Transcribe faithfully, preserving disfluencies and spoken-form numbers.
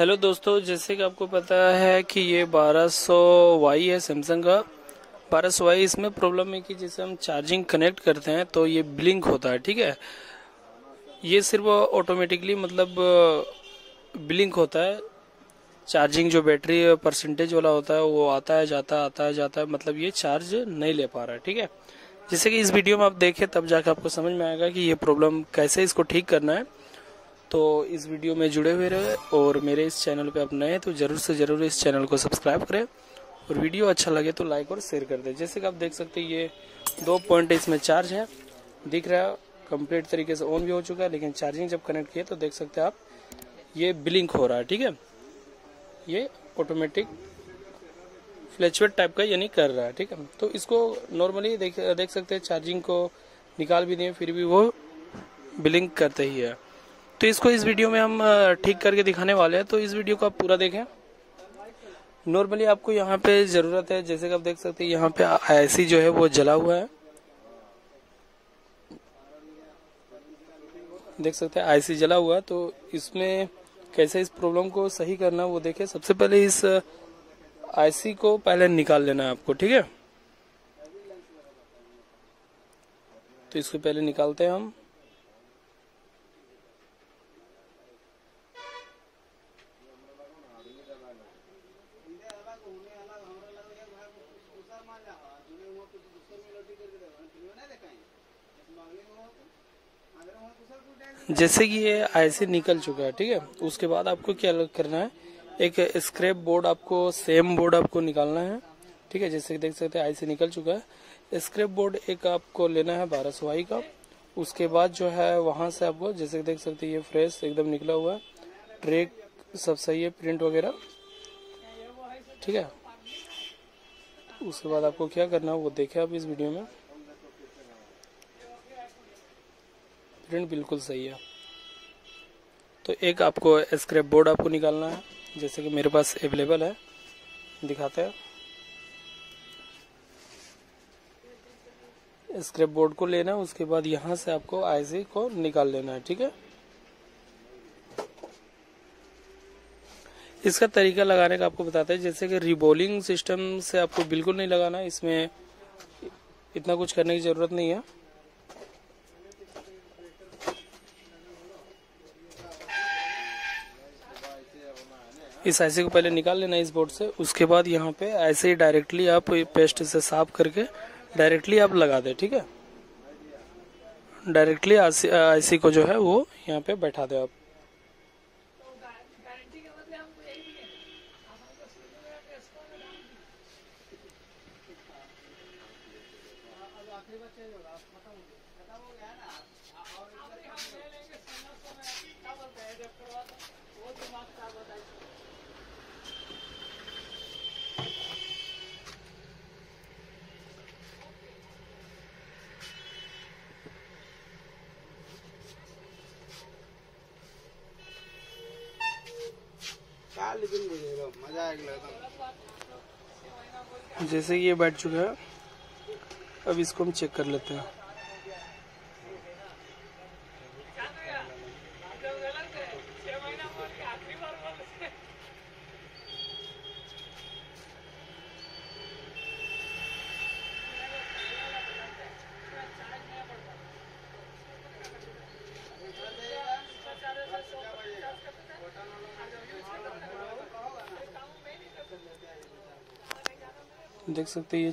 Hello दोस्तों, जैसे कि आपको पता है कि ये बारह सौ वाई है सैमसंग का। बारह सौ वाई इसमें प्रॉब्लम है कि जैसे हम चार्जिंग कनेक्ट करते हैं तो ये ब्लिंक होता है, ठीक है। ये सिर्फ ऑटोमेटिकली मतलब ब्लिंक होता है। चार्जिंग जो बैटरी परसेंटेज वाला होता है वो आता है जाता आता है जाता है, मतलब ये चार्ज नहीं ले पा रहा है, ठीक है। जैसे कि इस वीडियो में आप देखें तब जाकर आपको समझ में आएगा कि ये प्रॉब्लम कैसे इसको ठीक करना है। तो इस वीडियो में जुड़े हुए रहे और मेरे इस चैनल पे आप नए हैं तो ज़रूर से ज़रूर इस चैनल को सब्सक्राइब करें और वीडियो अच्छा लगे तो लाइक और शेयर कर दें। जैसे कि आप देख सकते हैं ये दो पॉइंट इसमें चार्ज है, दिख रहा है, कंप्लीट तरीके से ऑन भी हो चुका है, लेकिन चार्जिंग जब कनेक्ट किया तो देख सकते हैं आप ये ब्लिंक हो रहा है, ठीक है। ये ऑटोमेटिक फ्लैचुएट टाइप का यानी कर रहा है, ठीक है। तो इसको नॉर्मली देख देख सकते हैं, चार्जिंग को निकाल भी दें फिर भी वो ब्लिंक करते ही है। तो इसको इस वीडियो में हम ठीक करके दिखाने वाले हैं, तो इस वीडियो को आप पूरा देखें। नॉर्मली आपको यहाँ पे ज़रूरत है, जैसे कि आप देख सकते हैं यहाँ पे आईसी जो है वो जला हुआ है, देख सकते हैं आईसी जला हुआ है। तो इसमें कैसे इस प्रॉब्लम को सही करना वो देखें। सबसे पहले इस आईसी को पहले निकाल लेना है आपको, ठीक है। तो इसको पहले निकालते हैं हम। जैसे कि ये आईसी निकल चुका है, ठीक है, उसके बाद आपको क्या करना है, एक स्क्रैप बोर्ड आपको सेम बोर्ड आपको निकालना है, ठीक है। जैसे कि देख सकते हैं आईसी निकल चुका है, स्क्रैप बोर्ड एक आपको लेना है बारह सौ वाई का। उसके बाद जो है वहां से आपको, जैसे कि देख सकते हैं ये फ्रेश एकदम निकला हुआ है, ट्रैक सब सही है, प्रिंट वगैरह, ठीक है। उसके बाद आपको क्या करना है वो देखें आप इस वीडियो में। प्रिंट बिल्कुल सही है। तो एक आपको स्क्रैप बोर्ड आपको निकालना है, जैसे कि मेरे पास अवेलेबल है, दिखाते हैं। स्क्रैप बोर्ड को लेना है, उसके बाद यहाँ से आपको आईसी को निकाल लेना है, ठीक है। इसका तरीका लगाने का आपको बताते हैं, जैसे कि रिबोलिंग सिस्टम से आपको बिल्कुल नहीं लगाना है, इसमें इतना कुछ करने की जरूरत नहीं है। इस आईसी को पहले निकाल लेना इस बोर्ड से, उसके बाद यहाँ पे आईसी डायरेक्टली आप पेस्ट से साफ करके डायरेक्टली आप लगा दे, ठीक है। डायरेक्टली आईसी को जो है वो यहाँ पे बैठा दे आप। जैसे ये बैठ चुका है, अब इसको हम चेक कर लेते हैं। देख सकते हैं ये